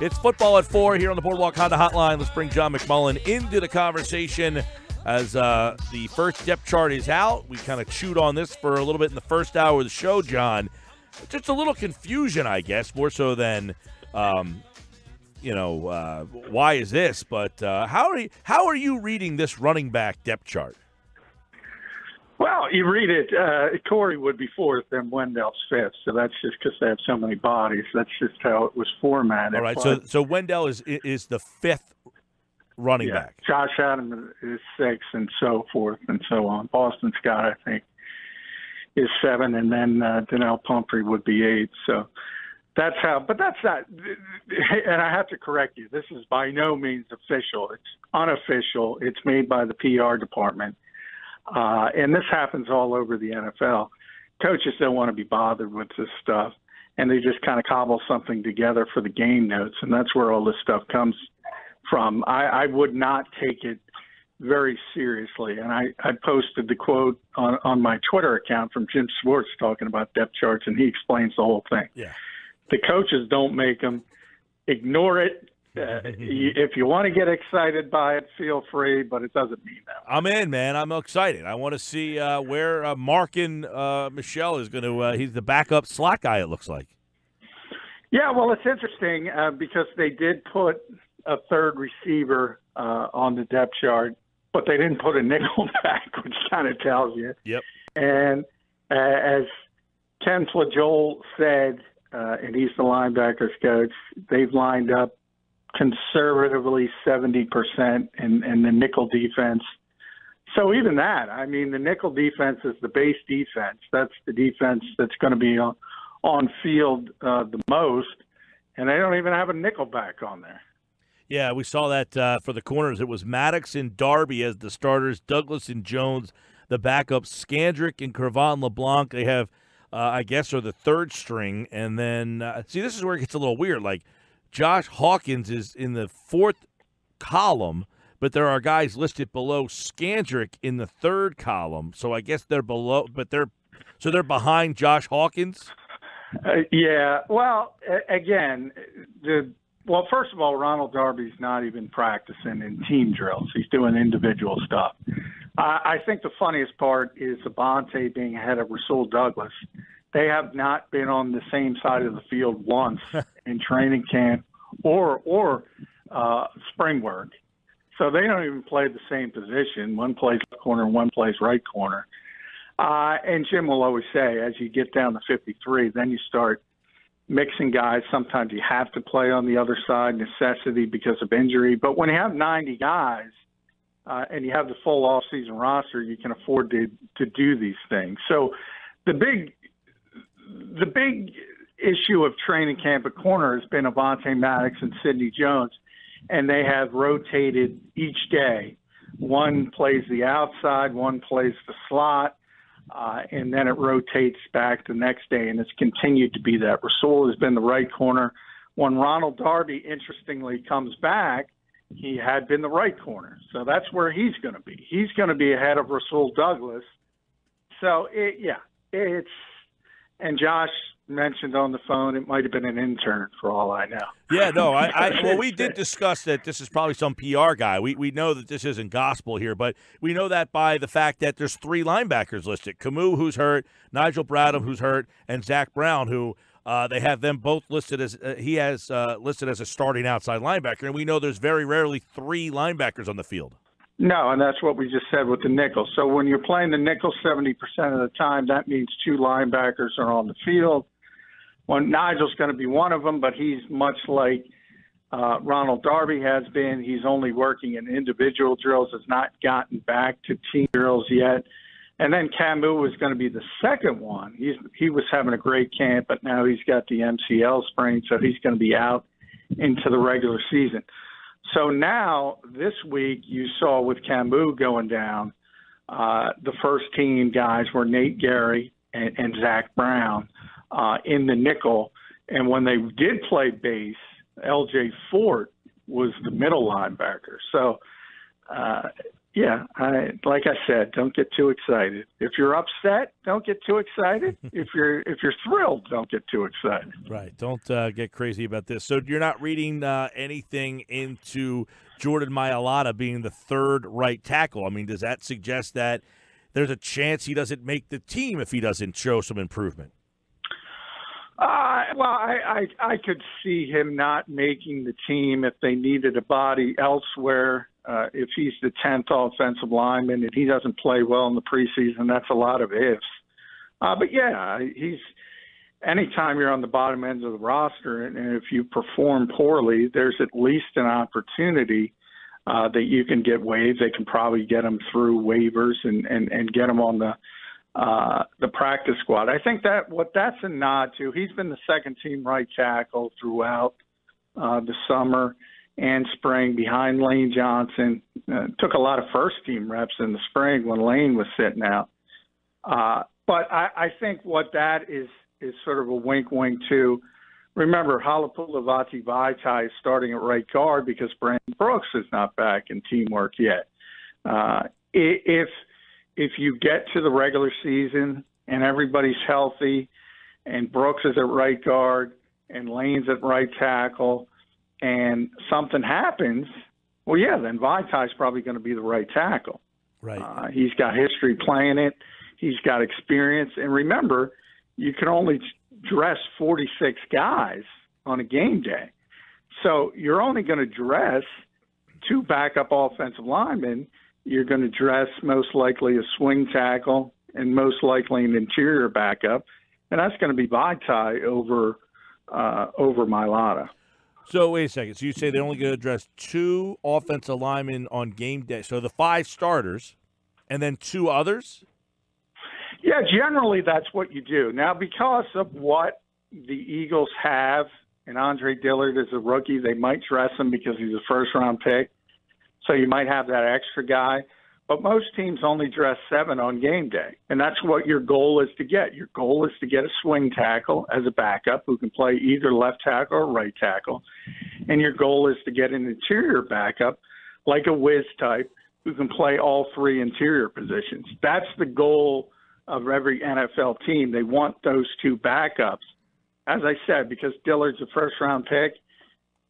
It's football at 4 here on the Boardwalk Honda Hotline. Let's bring John McMullen into the conversation as the first depth chart is out. We kind of chewed on this for a little bit in the first hour of the show, John. Just a little confusion, I guess, more so than, why is this? But how are you reading this running back depth chart? Well, you read it, Corey would be fourth and Wendell's fifth, so that's just because they have so many bodies. That's just how it was formatted. All right, but, so Wendell is the fifth running back. Josh Adams is sixth and so forth and so on. Boston Scott, I think, is seven, and then Donnell Pumphrey would be eight. So that's how – but that's not – and I have to correct you. This is by no means official. It's unofficial. It's made by the PR department. And this happens all over the NFL. Coaches don't want to be bothered with this stuff, and they just kind of cobble something together for the game notes, and that's where all this stuff comes from. I would not take it very seriously, and I posted the quote on my Twitter account from Jim Schwartz talking about depth charts, and he explains the whole thing. Yeah. The coaches don't make them. Ignore it. If you want to get excited by it, feel free, but it doesn't mean that. I'm in, man. I'm excited. I want to see where Markin Michelle is going to he's the backup slot guy, it looks like. Yeah, well, it's interesting because they did put a third receiver on the depth chart, but they didn't put a nickel back, which kind of tells you. Yep. And as Ken Flajol said, and he's the linebackers coach, they've lined up conservatively 70% in the nickel defense. So even that, I mean, the nickel defense is the base defense. That's the defense that's going to be on field the most, and they don't even have a nickel back on there. Yeah, we saw that for the corners. It was Maddox and Darby as the starters, Douglas and Jones, the backups, Skandrick and Crevon LeBlanc. They have, I guess, are the third string. And then, see, this is where it gets a little weird. Like, Josh Hawkins is in the fourth column, but there are guys listed below Skandrick in the third column. So I guess they're below, but they're behind Josh Hawkins. Yeah. Well, again, first of all, Ronald Darby's not even practicing in team drills. He's doing individual stuff. I think the funniest part is Avonte being ahead of Rasul Douglas. They have not been on the same side of the field once in training camp or spring work. So they don't even play the same position. One plays left corner, one plays right corner. And Jim will always say, as you get down to 53, then you start mixing guys. Sometimes you have to play on the other side, necessity because of injury. But when you have 90 guys and you have the full off-season roster, you can afford to do these things. So the big issue of training camp at corner has been Avonte Maddox and Sidney Jones, and they have rotated each day. One plays the outside, one plays the slot, and then it rotates back the next day, and it's continued to be that. Rasul has been the right corner. When Ronald Darby, interestingly, comes back, he had been the right corner. So that's where he's going to be. He's going to be ahead of Rasul Douglas. So, it's... And Josh mentioned on the phone it might have been an intern for all I know. Yeah, no, we did discuss that this is probably some PR guy. We know that this isn't gospel here, but we know that by the fact that there's three linebackers listed. Kamu, who's hurt, Nigel Bradham, who's hurt, and Zach Brown, who they have them both listed as listed as a starting outside linebacker. And we know there's very rarely three linebackers on the field. No, and that's what we just said with the nickel. So when you're playing the nickel 70% of the time, that means two linebackers are on the field. Well, Nigel's going to be one of them, but he's much like Ronald Darby has been. He's only working in individual drills, has not gotten back to team drills yet. And then Kamu was going to be the second one. He was having a great camp, but now he's got the MCL sprain, so he's going to be out into the regular season. So now, this week, you saw with Kamu going down, the first team guys were Nate Gary and Zach Brown in the nickel. And when they did play base, LJ Fort was the middle linebacker. So Yeah, like I said, don't get too excited. If you're upset, don't get too excited. If you're thrilled, don't get too excited. Right. Don't get crazy about this. So you're not reading anything into Jordan Mailata being the third right tackle. I mean, does that suggest that there's a chance he doesn't make the team if he doesn't show some improvement? Well, I could see him not making the team if they needed a body elsewhere. If he's the 10th offensive lineman and he doesn't play well in the preseason, that's a lot of ifs. But yeah, he's anytime you're on the bottom end of the roster, and if you perform poorly, there's at least an opportunity that you can get waived. They can probably get him through waivers and get him on the practice squad. I think that what that's a nod to. He's been the second team right tackle throughout the summer and spring behind Lane Johnson. Took a lot of first-team reps in the spring when Lane was sitting out. But I think what that is sort of a wink-wink to. Remember, Halapoulivaati Vaitai is starting at right guard because Brandon Brooks is not back in teamwork yet. If you get to the regular season and everybody's healthy and Brooks is at right guard and Lane's at right tackle, and something happens, well, yeah, then Vaitai's probably going to be the right tackle. Right. He's got history playing it. He's got experience. And remember, you can only dress 46 guys on a game day. So you're only going to dress two backup offensive linemen. You're going to dress most likely a swing tackle and most likely an interior backup. And that's going to be Vaitai over Mailata. So, wait a second. So, you say they're only going to address two offensive linemen on game day. So, the five starters and then two others? Yeah, generally that's what you do. Now, because of what the Eagles have, and Andre Dillard is a rookie, they might dress him because he's a first-round pick. So, you might have that extra guy. But most teams only dress seven on game day, and that's what your goal is to get. Your goal is to get a swing tackle as a backup who can play either left tackle or right tackle, and your goal is to get an interior backup like a whiz type who can play all three interior positions. That's the goal of every NFL team. They want those two backups. As I said, because Dillard's a first-round pick,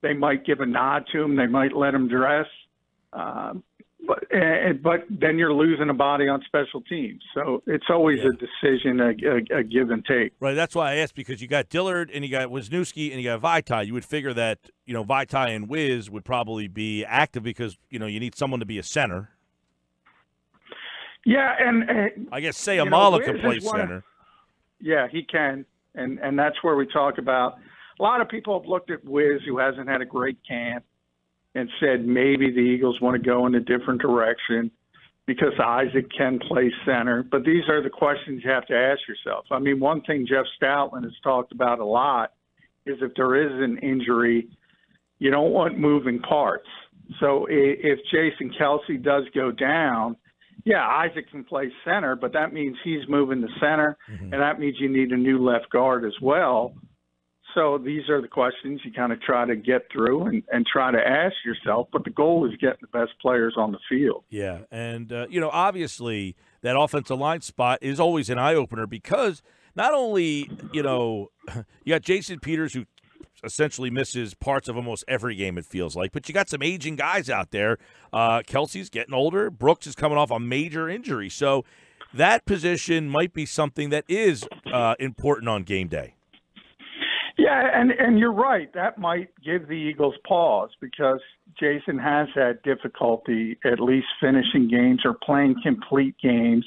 they might give a nod to him. They might let him dress. But then you're losing a body on special teams. So it's always a decision, a give and take. Right, that's why I asked, because you got Dillard and you got Wisniewski and you got Vaitai. You would figure that, you know, Vaitai and Wiz would probably be active because, you know, you need someone to be a center. Yeah, and I guess Seumalo can play center. Yeah, he can. And that's where we talk about. A lot of people have looked at Wiz, who hasn't had a great camp, and said maybe the Eagles want to go in a different direction because Isaac can play center. But these are the questions you have to ask yourself. I mean, one thing Jeff Stoutland has talked about a lot is if there is an injury, you don't want moving parts. So if Jason Kelce does go down, yeah, Isaac can play center, but that means he's moving to center, and that means you need a new left guard as well. So these are the questions you kind of try to get through and try to ask yourself, but the goal is getting the best players on the field. Yeah, and, you know, obviously that offensive line spot is always an eye-opener because not only, you know, you got Jason Peters who essentially misses parts of almost every game it feels like, but you got some aging guys out there. Kelce's getting older. Brooks is coming off a major injury. So that position might be something that is important on game day. Yeah, and you're right. That might give the Eagles pause because Jason has had difficulty at least finishing games or playing complete games.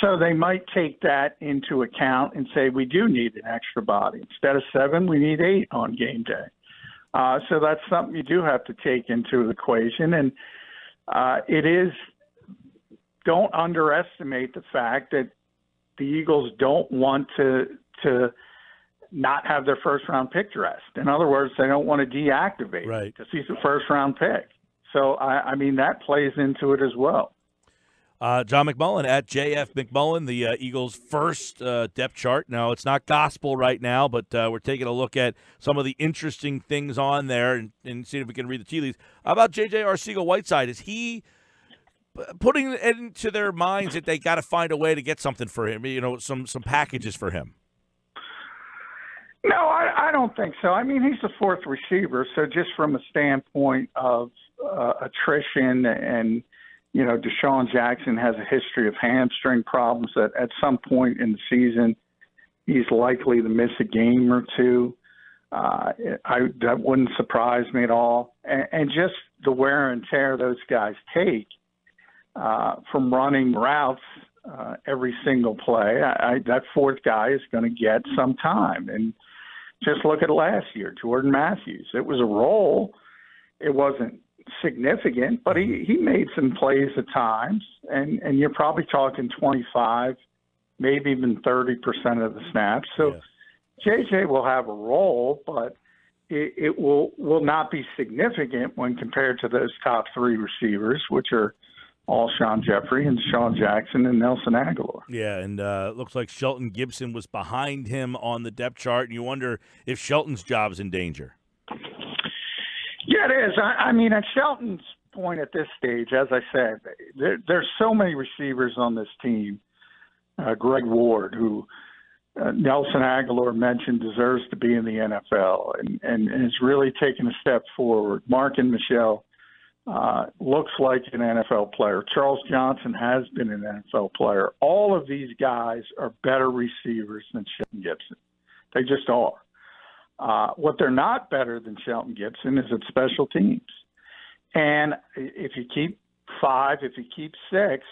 So they might take that into account and say, we do need an extra body. Instead of seven, we need eight on game day. So that's something you do have to take into the equation. And it is – don't underestimate the fact that the Eagles don't want to – not have their first-round pick dressed. In other words, they don't want to deactivate right. because he's a first-round pick. So, I mean, that plays into it as well. John McMullen, at JF McMullen, the Eagles' first depth chart. Now, it's not gospel right now, but we're taking a look at some of the interesting things on there and seeing if we can read the tea leaves. How about J.J. Arcega-Whiteside? Is he putting it into their minds that they got to find a way to get something for him, you know, some packages for him? No, I don't think so. I mean, he's the fourth receiver, so just from a standpoint of attrition and, you know, DeSean Jackson has a history of hamstring problems that at some point in the season he's likely to miss a game or two. That wouldn't surprise me at all. And just the wear and tear those guys take from running routes every single play, that fourth guy is going to get some time. And just look at last year, Jordan Matthews. It was a role. It wasn't significant, but he made some plays at times, and you're probably talking 25, maybe even 30% of the snaps. So J.J. will have a role, but it will not be significant when compared to those top three receivers, which are all Alshon Jeffrey and Deshaun Jackson and Nelson Agholor. Yeah, and it looks like Shelton Gibson was behind him on the depth chart, and you wonder if Shelton's job's in danger. Yeah, it is. I mean, at Shelton's point at this stage, as I said, there's so many receivers on this team. Greg Ward, who Nelson Agholor mentioned deserves to be in the NFL and has really taken a step forward. Mark and Michelle looks like an NFL player. Charles Johnson has been an NFL player. All of these guys are better receivers than Shelton Gibson. They just are. What they're not better than Shelton Gibson is at special teams. And if you keep five, if you keep six,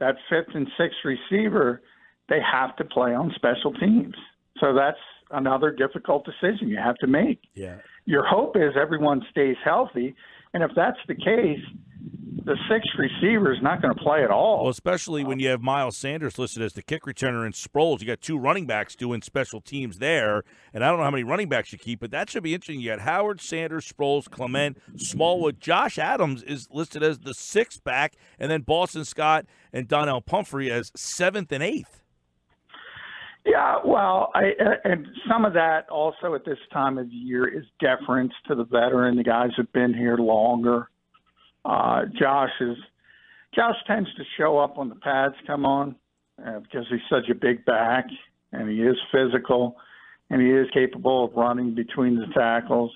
that fifth and sixth receiver, they have to play on special teams. So that's another difficult decision you have to make. Yeah. Your hope is everyone stays healthy. And if that's the case, the sixth receiver is not going to play at all. Well, especially when you have Miles Sanders listed as the kick returner and Sproles. You got two running backs doing special teams there, and I don't know how many running backs you keep, but that should be interesting. You got Howard, Sanders, Sproles, Clement, Smallwood. Josh Adams is listed as the sixth back, and then Boston Scott and Donnell Pumphrey as seventh and eighth. Yeah, well, and some of that also at this time of year is deference to the veteran, the guys who've been here longer. Josh tends to show up when the pads come on because he's such a big back, and he is physical, and he is capable of running between the tackles.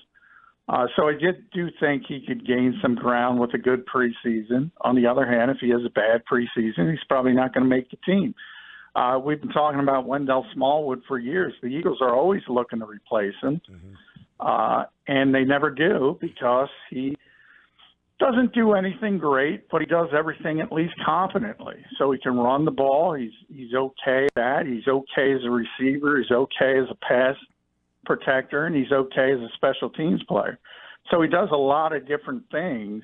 So I do think he could gain some ground with a good preseason. On the other hand, if he has a bad preseason, he's probably not going to make the team. We've been talking about Wendell Smallwood for years. The Eagles are always looking to replace him, and they never do because he doesn't do anything great, but he does everything at least confidently. So he can run the ball. He's okay at that. He's okay as a receiver. He's okay as a pass protector, and he's okay as a special teams player. So he does a lot of different things,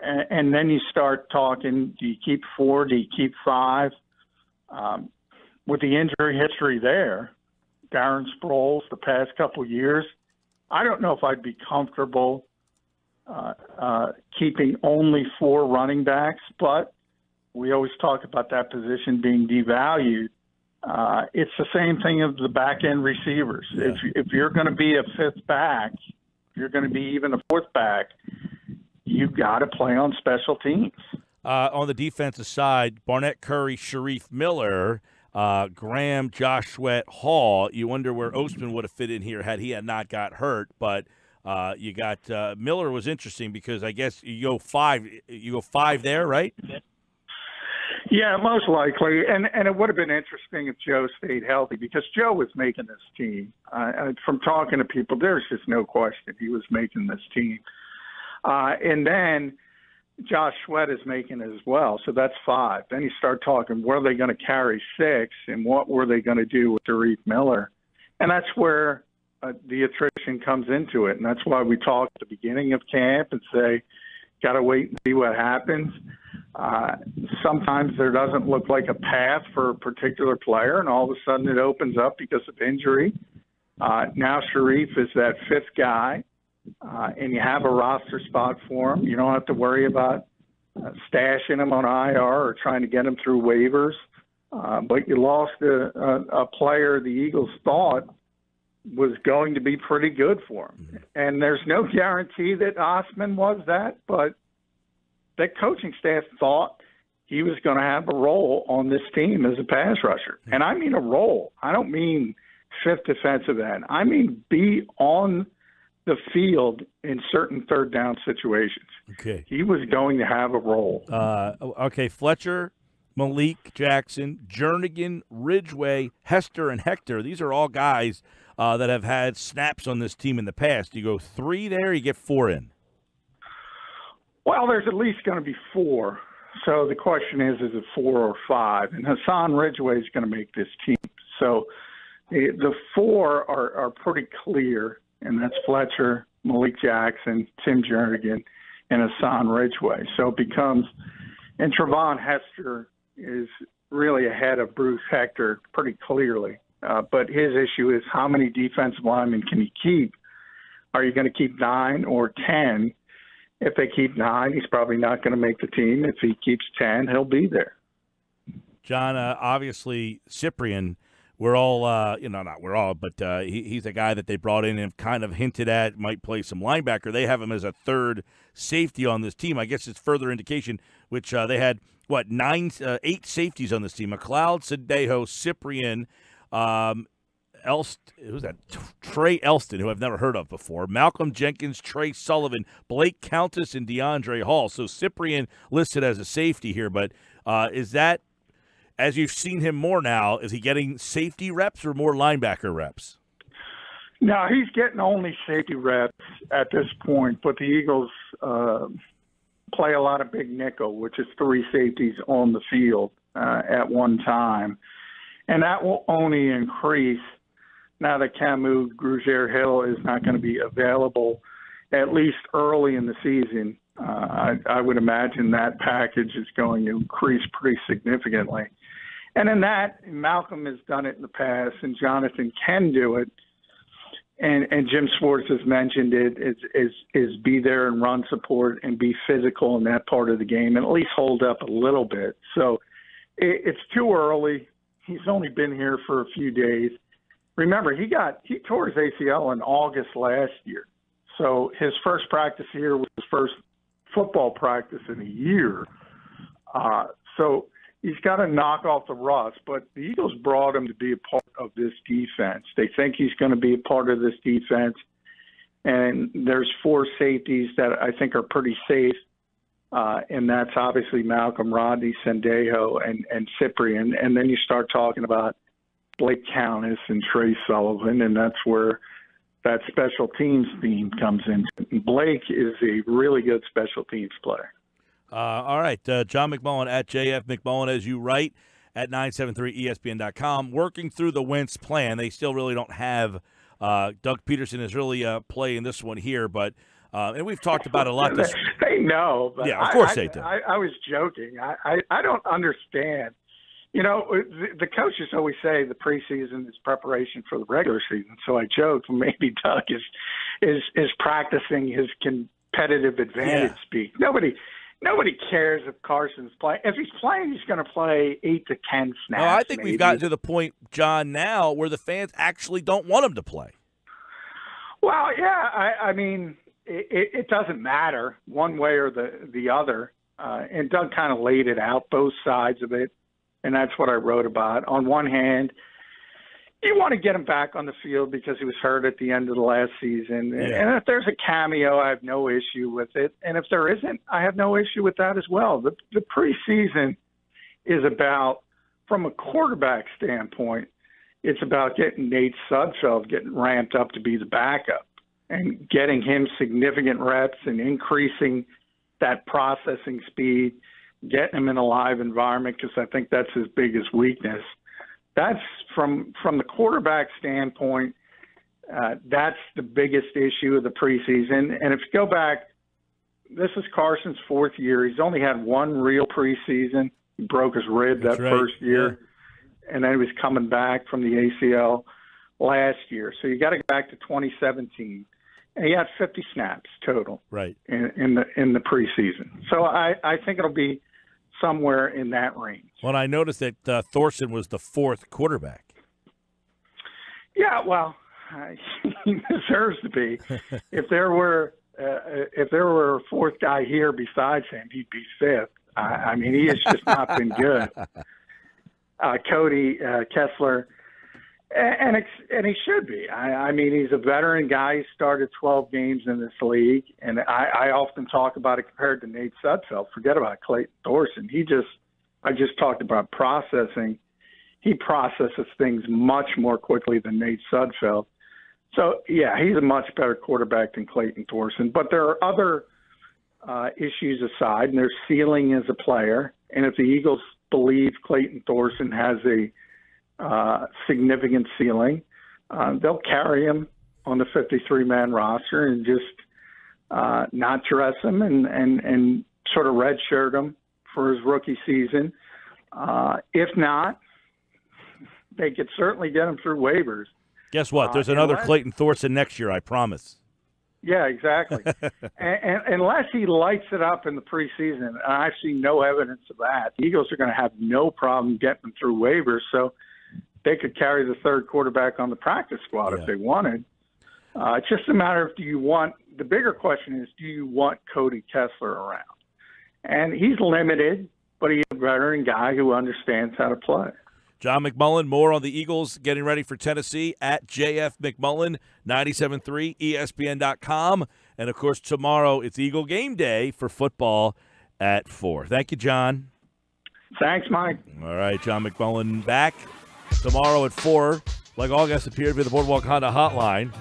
and then you start talking, do you keep four, do you keep five? With the injury history there, Darren Sproles the past couple years, I don't know if I'd be comfortable keeping only four running backs, but we always talk about that position being devalued. It's the same thing as the back-end receivers. Yeah. If you're going to be a fifth back, if you're going to be even a fourth back, you got to play on special teams. On the defensive side, Barnett, Curry, Shareef Miller, Graham, Josh Sweat, Hall. You wonder where Ostman would have fit in here had he had not got hurt. But you got Miller was interesting because I guess you go five there, right? Yeah, most likely. And it would have been interesting if Joe stayed healthy because Joe was making this team. From talking to people, there's just no question he was making this team. And then Josh Sweat is making it as well, so that's five. Then you start talking, where are they going to carry six, and what were they going to do with Shareef Miller? And that's where the attrition comes into it, and that's why we talk at the beginning of camp and say, got to wait and see what happens. Sometimes there doesn't look like a path for a particular player, and all of a sudden it opens up because of injury. Now Shareef is that fifth guy. And you have a roster spot for him. You don't have to worry about stashing him on IR or trying to get him through waivers. But you lost a player the Eagles thought was going to be pretty good for him. And there's no guarantee that Ostman was that, but that coaching staff thought he was going to have a role on this team as a pass rusher. And I mean a role. I don't mean fifth defensive end. I mean be on the field in certain third down situations. Okay. He was going to have a role. Okay, Fletcher, Malik Jackson, Jernigan, Ridgeway, Hester, and Hector. These are all guys that have had snaps on this team in the past. You go three there, you get four in. Well, there's at least going to be four. So the question is it four or five? And Hassan Ridgeway is going to make this team. So the four are pretty clear, and that's Fletcher, Malik Jackson, Tim Jernigan, and Hassan Ridgeway. So it becomes – and Trevon Hester is really ahead of Bruce Hector pretty clearly. But his issue is how many defensive linemen can he keep? Are you going to keep 9 or 10? If they keep 9, he's probably not going to make the team. If he keeps 10, he'll be there. John, obviously, Cyprien, we're all, you know, not we're all, but he's a guy that they brought in and kind of hinted at might play some linebacker. They have him as a third safety on this team. I guess it's further indication, which they had, what, 8 safeties on this team. McLeod, Sadejo, Cyprien, Trey Elston, who I've never heard of before, Malcolm Jenkins, Trey Sullivan, Blake Countess, and DeAndre Hall. So Cyprien listed as a safety here, but is that, as you've seen him more now, is he getting safety reps or more linebacker reps? No, he's getting only safety reps at this point, but the Eagles play a lot of big nickel, which is 3 safeties on the field at one time, and that will only increase now that Kamu Grugier-Hill is not going to be available, at least early in the season. I would imagine that package is going to increase pretty significantly. And in that, Malcolm has done it in the past, and Jonathan can do it. And Jim Schwartz has mentioned it, is be there and run support and be physical in that part of the game and at least hold up a little bit. So it's too early. He's only been here for a few days. Remember, he tore his ACL in August last year. So his first practice here was his first football practice in a year. So he's got to knock off the rust, but the Eagles brought him to be a part of this defense. They think he's going to be a part of this defense. And there's 4 safeties that I think are pretty safe. And that's obviously Malcolm, Rodney, Sendejo, and Cyprien. And then you start talking about Blake Countess and Trey Sullivan, and that's where that special teams theme comes in. Blake is a really good special teams player. All right, John McMullen at JF McMullen, as you write, at 973ESPN.com. Working through the Wentz plan, they still really don't have Doug Peterson is really playing this one here, but and we've talked about it a lot. This they know. But yeah, of course they do. I was joking. I don't understand. You know, the coaches always say the preseason is preparation for the regular season. So I joked, maybe Doug is practicing his competitive advantage speak. Nobody cares if Carson's playing. If he's playing, he's going to play 8 to 10 snaps. No, I think maybe. We've gotten to the point, John, now where the fans actually don't want him to play. Well, yeah, I mean, it doesn't matter one way or the other. And Doug kind of laid it out, both sides of it. And that's what I wrote about. On one hand, you want to get him back on the field because he was hurt at the end of the last season. Yeah. And if there's a cameo, I have no issue with it. And if there isn't, I have no issue with that as well. The preseason is about, from a quarterback standpoint, it's about getting Nate Sudfeld getting ramped up to be the backup and getting him significant reps and increasing that processing speed, getting him in a live environment, because I think that's his biggest weakness. That's from the quarterback standpoint, that's the biggest issue of the preseason. And if you go back, this is Carson's 4th year. He's only had one real preseason. He broke his rib that first year, and then he was coming back from the ACL last year. So you got to go back to 2017. And he had 50 snaps total in the preseason. So I think it'll be somewhere in that range. Well, I noticed that Thorson was the 4th quarterback. Yeah, well, he deserves to be. If there were if there were a fourth guy here besides him, he'd be fifth. I mean, he has just not been good. Cody Kessler, and he should be. I mean, he's a veteran guy. He started 12 games in this league, and I often talk about it compared to Nate Sudfeld. Forget about Clayton Thorson. I just talked about processing. He processes things much more quickly than Nate Sudfeld. So, yeah, he's a much better quarterback than Clayton Thorson. But there are other issues aside, and their ceiling as a player. And if the Eagles believe Clayton Thorson has a significant ceiling, they'll carry him on the 53-man roster and just not dress him and sort of redshirt him for his rookie season. If not, they could certainly get him through waivers. Guess what? There's another Clayton Thorson next year, I promise. Yeah, exactly. and unless he lights it up in the preseason, and I've seen no evidence of that, the Eagles are going to have no problem getting him through waivers, so they could carry the third quarterback on the practice squad if they wanted. It's just a matter of the bigger question is, do you want Cody Kessler around? And he's limited, but he's a veteran guy who understands how to play. John McMullen, more on the Eagles getting ready for Tennessee at JF McMullen, 97.3, ESPN.com. And, of course, tomorrow it's Eagle game day for football at 4. Thank you, John. Thanks, Mike. All right, John McMullen back tomorrow at 4. Like all guests appeared via the Boardwalk Honda Hotline.